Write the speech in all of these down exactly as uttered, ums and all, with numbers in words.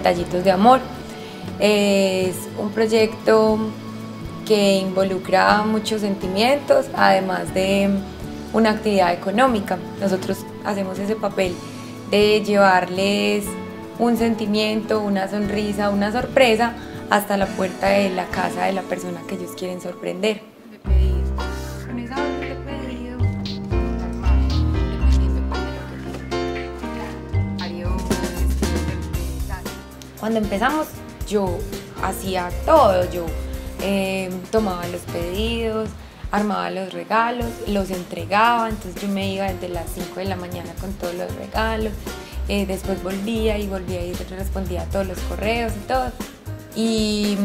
Detallitos de Amor. Es un proyecto que involucra muchos sentimientos, además de una actividad económica. Nosotros hacemos ese papel de llevarles un sentimiento, una sonrisa, una sorpresa hasta la puerta de la casa de la persona que ellos quieren sorprender. Cuando empezamos yo hacía todo, yo eh, tomaba los pedidos, armaba los regalos, los entregaba, entonces yo me iba desde las cinco de la mañana con todos los regalos, eh, después volvía y volvía y respondía a todos los correos y todo. Y,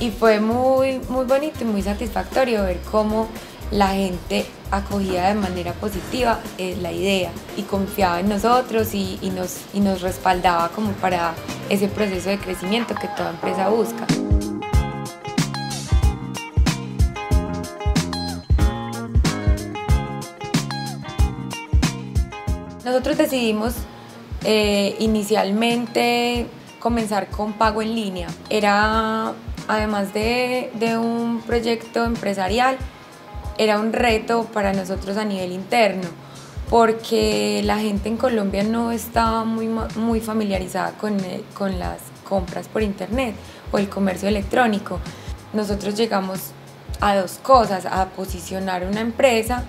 y fue muy, muy bonito y muy satisfactorio ver cómo la gente acogía de manera positiva eh, la idea y confiaba en nosotros y, y, nos, y nos respaldaba como para ese proceso de crecimiento que toda empresa busca. Nosotros decidimos eh, inicialmente comenzar con Pago en Línea. Era, además de, de un proyecto empresarial, era un reto para nosotros a nivel interno, porque la gente en Colombia no estaba muy, muy familiarizada con, con las compras por internet o el comercio electrónico. Nosotros llegamos a dos cosas, a posicionar una empresa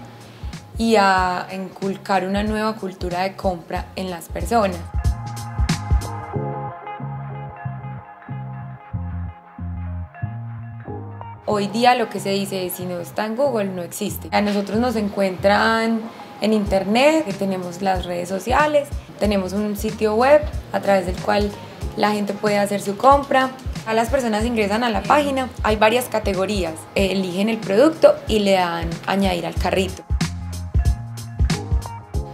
y a inculcar una nueva cultura de compra en las personas. Hoy día lo que se dice es, si no está en Google, no existe. A nosotros nos encuentran en internet, que tenemos las redes sociales, tenemos un sitio web a través del cual la gente puede hacer su compra. A las personas ingresan a la página, hay varias categorías, eligen el producto y le dan añadir al carrito.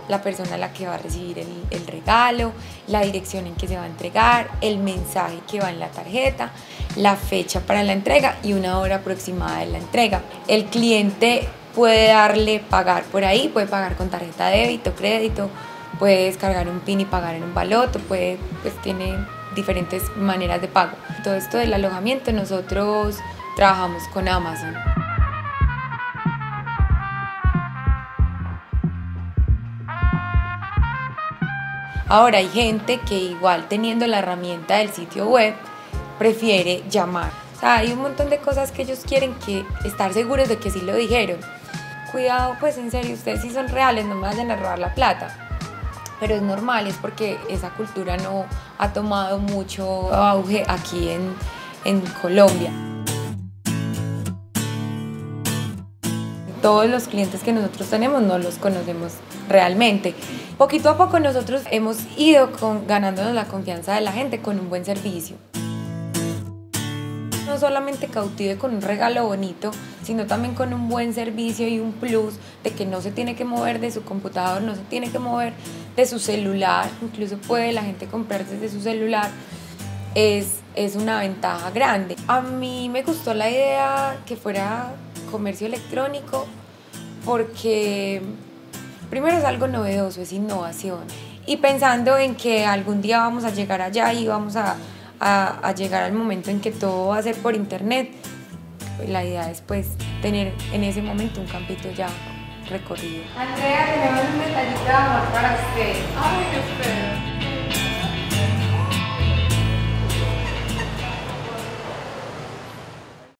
La persona a la que va a recibir el, el regalo, la dirección en que se va a entregar, el mensaje que va en la tarjeta, la fecha para la entrega y una hora aproximada de la entrega. El cliente puede darle pagar por ahí, puede pagar con tarjeta de débito, crédito, puede descargar un PIN y pagar en un baloto, puede, pues tiene diferentes maneras de pago. Todo esto del alojamiento nosotros trabajamos con Amazon. Ahora hay gente que igual teniendo la herramienta del sitio web prefiere llamar. O sea, hay un montón de cosas que ellos quieren que estar seguros de que sí lo dijeron. Cuidado, pues en serio, ustedes sí son reales, no me vayan a robar la plata. Pero es normal, es porque esa cultura no ha tomado mucho auge aquí en, en Colombia. Todos los clientes que nosotros tenemos no los conocemos realmente. Poquito a poco nosotros hemos ido con, ganándonos la confianza de la gente con un buen servicio. No solamente cautive con un regalo bonito, sino también con un buen servicio y un plus de que no se tiene que mover de su computador, no se tiene que mover de su celular, incluso puede la gente comprar desde su celular. Es, es una ventaja grande. A mí me gustó la idea que fuera comercio electrónico porque primero es algo novedoso, es innovación, y pensando en que algún día vamos a llegar allá y vamos a, a, a llegar al momento en que todo va a ser por internet, pues la idea es pues tener en ese momento un campito ya recorrido. Andrea, tenemos un detallito de amor para usted. Ay,